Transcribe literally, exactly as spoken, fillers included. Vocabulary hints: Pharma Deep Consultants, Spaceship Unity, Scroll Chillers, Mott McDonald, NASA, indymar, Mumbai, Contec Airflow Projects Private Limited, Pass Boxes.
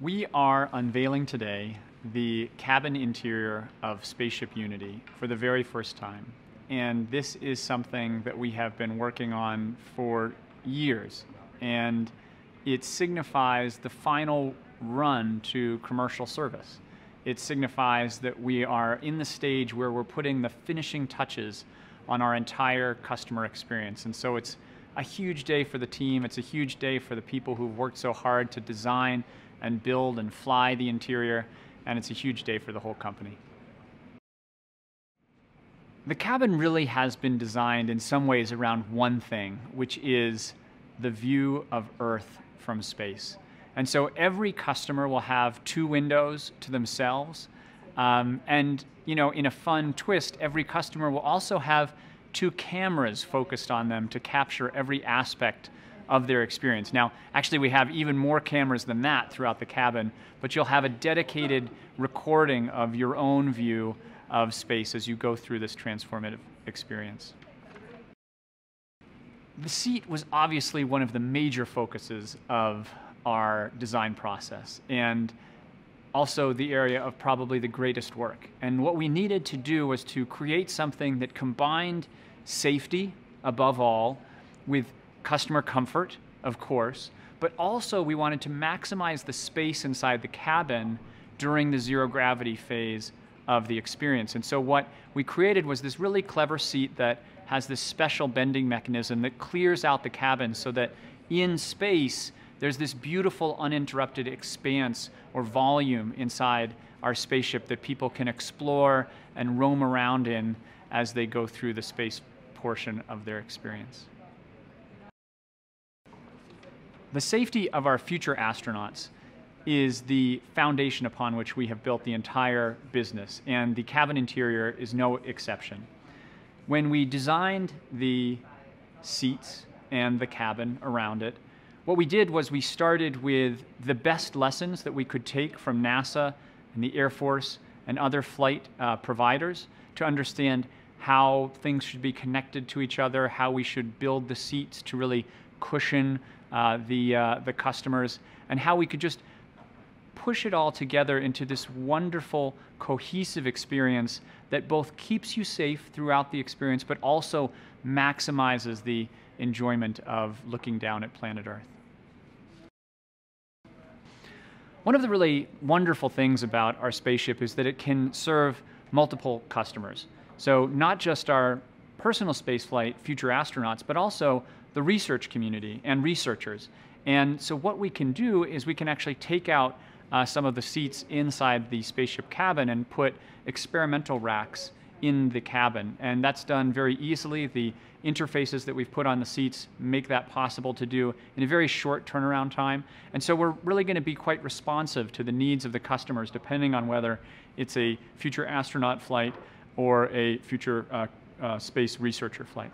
We are unveiling today the cabin interior of Spaceship Unity for the very first time. And this is something that we have been working on for years. And it signifies the final run to commercial service. It signifies that we are in the stage where we're putting the finishing touches on our entire customer experience. And so it's a huge day for the team. It's a huge day for the people who've worked so hard to design and build and fly the interior, and it's a huge day for the whole company. The cabin really has been designed in some ways around one thing, which is the view of Earth from space. And so every customer will have two windows to themselves. Um, and, you know, in a fun twist, every customer will also have two cameras focused on them to capture every aspect of their experience. Now, actually we have even more cameras than that throughout the cabin, but you'll have a dedicated recording of your own view of space as you go through this transformative experience. The seat was obviously one of the major focuses of our design process, and also the area of probably the greatest work. And what we needed to do was to create something that combined safety, above all, with customer comfort, of course, but also we wanted to maximize the space inside the cabin during the zero gravity phase of the experience. And so what we created was this really clever seat that has this special bending mechanism that clears out the cabin so that in space there's this beautiful uninterrupted expanse or volume inside our spaceship that people can explore and roam around in as they go through the space portion of their experience. The safety of our future astronauts is the foundation upon which we have built the entire business, and the cabin interior is no exception. When we designed the seats and the cabin around it, what we did was we started with the best lessons that we could take from NASA and the Air Force and other flight uh, providers to understand how things should be connected to each other, how we should build the seats to really cushion uh, the, uh, the customers, and how we could just push it all together into this wonderful, cohesive experience that both keeps you safe throughout the experience, but also maximizes the enjoyment of looking down at planet Earth. One of the really wonderful things about our spaceship is that it can serve multiple customers. So not just our personal spaceflight future astronauts, but also the research community and researchers. And so what we can do is we can actually take out uh, some of the seats inside the spaceship cabin and put experimental racks in the cabin. And that's done very easily. The interfaces that we've put on the seats make that possible to do in a very short turnaround time. And so we're really going to be quite responsive to the needs of the customers, depending on whether it's a future astronaut flight or a future uh, uh, space researcher flight.